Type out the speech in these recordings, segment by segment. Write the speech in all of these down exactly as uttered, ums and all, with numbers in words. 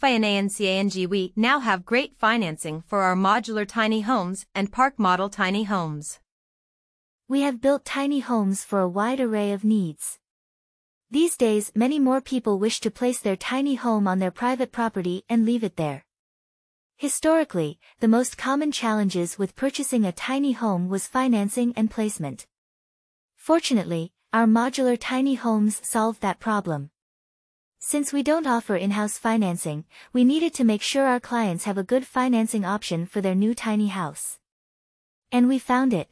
ANCANG. We now have great financing for our modular tiny homes and park model tiny homes. We have built tiny homes for a wide array of needs. These days, many more people wish to place their tiny home on their private property and leave it there. Historically, the most common challenges with purchasing a tiny home was financing and placement. Fortunately, our modular tiny homes solved that problem. Since we don't offer in-house financing, we needed to make sure our clients have a good financing option for their new tiny house. And we found it.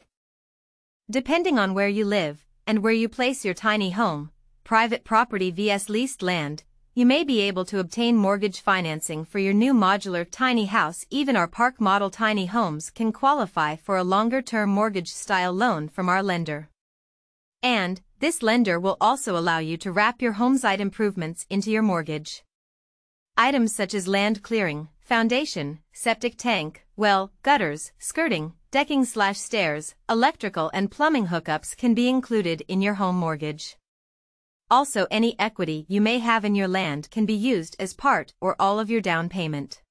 Depending on where you live and where you place your tiny home, private property versus leased land, you may be able to obtain mortgage financing for your new modular tiny house. Even our park model tiny homes can qualify for a longer-term mortgage-style loan from our lender. And this lender will also allow you to wrap your home site improvements into your mortgage. Items such as land clearing, foundation, septic tank, well, gutters, skirting, decking slash stairs, electrical and plumbing hookups can be included in your home mortgage. Also, any equity you may have in your land can be used as part or all of your down payment.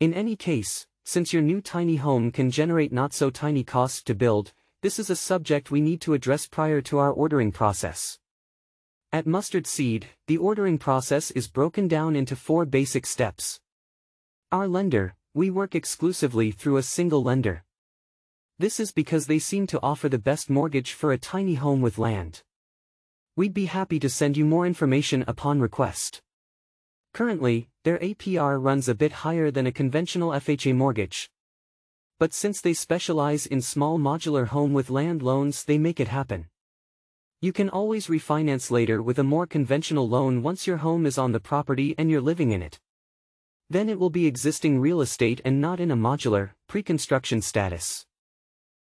In any case, since your new tiny home can generate not-so-tiny costs to build, this is a subject we need to address prior to our ordering process. At Mustard Seed, the ordering process is broken down into four basic steps. Our lender, we work exclusively through a single lender. This is because they seem to offer the best mortgage for a tiny home with land. We'd be happy to send you more information upon request. Currently, their A P R runs a bit higher than a conventional F H A mortgage. But since they specialize in small modular home with land loans, they make it happen. You can always refinance later with a more conventional loan once your home is on the property and you're living in it. Then it will be existing real estate and not in a modular, pre-construction status.